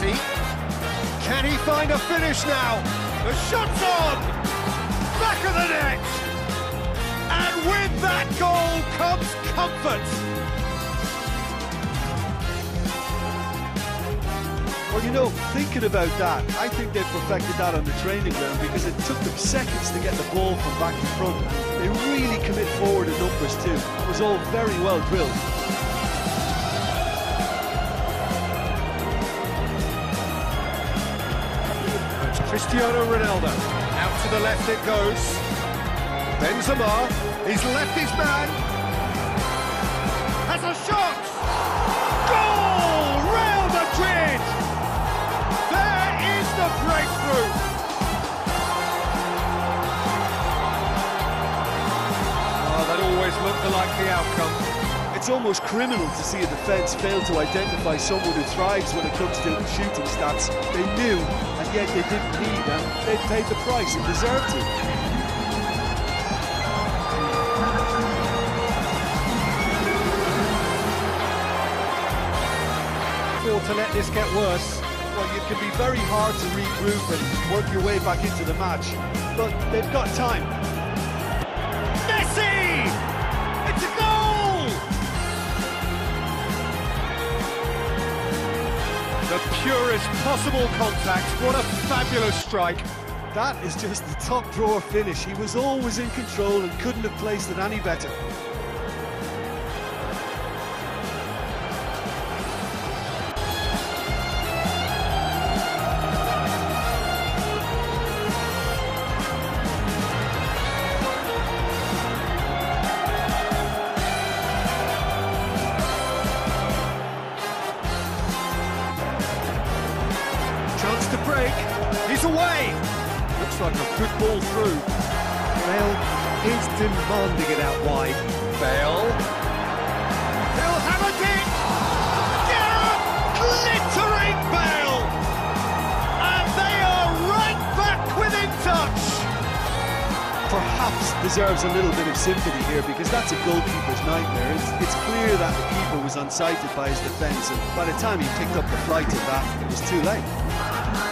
Messi. Can he find a finish now? The shot's on! Back of the net! And with that goal comes comfort! Well, you know, thinking about that, I think they perfected that on the training ground because it took them seconds to get the ball from back to front. They really commit forward in numbers too. It was all very well drilled. Cristiano Ronaldo, out to the left it goes. Benzema, he's left his man. Has a shot! Goal! Real Madrid! There is the breakthrough! Oh, that always looked like the outcome. It's almost criminal to see a defence fail to identify someone who thrives when it comes to shooting stats. They knew. Yet they didn't need them, they paid the price and deserved it. Well, to let this get worse, well, it can be very hard to regroup and work your way back into the match, but they've got time. Messi! It's a goal! The purest possible contact, what a fabulous strike. That is just the top drawer finish. He was always in control and couldn't have placed it any better. To break, he's away! Looks like a good ball through. Bale is demanding it out wide. Bale. He'll have a dig! Gareth glittering Bale! And they are right back within touch! Perhaps deserves a little bit of sympathy here because that's a goalkeeper's nightmare. It's clear that the keeper was unsighted by his defence and by the time he picked up the flight of that, it was too late.